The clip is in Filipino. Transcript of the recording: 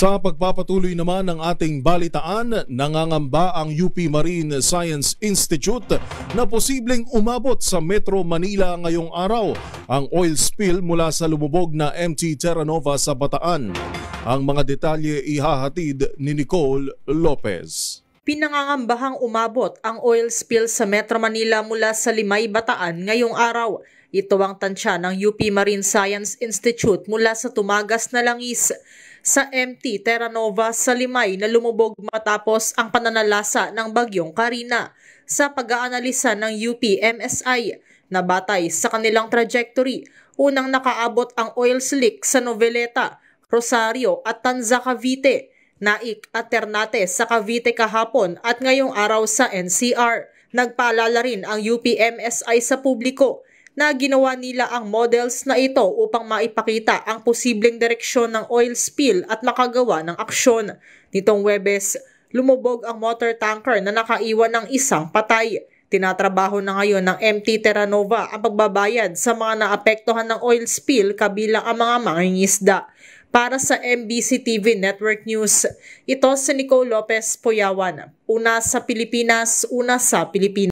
Sa pagpapatuloy naman ng ating balitaan, nangangamba ang UP Marine Science Institute na posibleng umabot sa Metro Manila ngayong araw ang oil spill mula sa lumubog na MT Terra Nova sa Bataan. Ang mga detalye ihahatid ni Nicole Lopez. Pinangangambahang umabot ang oil spill sa Metro Manila mula sa Limay, Bataan ngayong araw. Ito ang tansya ng UP Marine Science Institute mula sa tumagas na langis sa MT Terra Nova sa Limay na lumubog matapos ang pananalasa ng Bagyong Karina sa pag-aanalisa ng UP-MSI na batay sa kanilang trajectory. Unang nakaabot ang oil slick sa Noveleta, Rosario at Tanza, Cavite. Naik at Ternate sa Cavite kahapon at ngayong araw sa NCR. Nagpaalala rin ang UP-MSI sa publiko na ginawa nila ang models na ito upang maipakita ang posibleng direksyon ng oil spill at makagawa ng aksyon. Nitong Huwebes, lumubog ang water tanker na nakaiwan ng isang patay. Tinatrabaho na ngayon ng MT Terra Nova ang pagbabayad sa mga naapektuhan ng oil spill kabilang ang mga mangingisda. Para sa MBC TV Network News, ito si Nicole Lopez Poyawan. Una sa Pilipinas, una sa Pilipinas.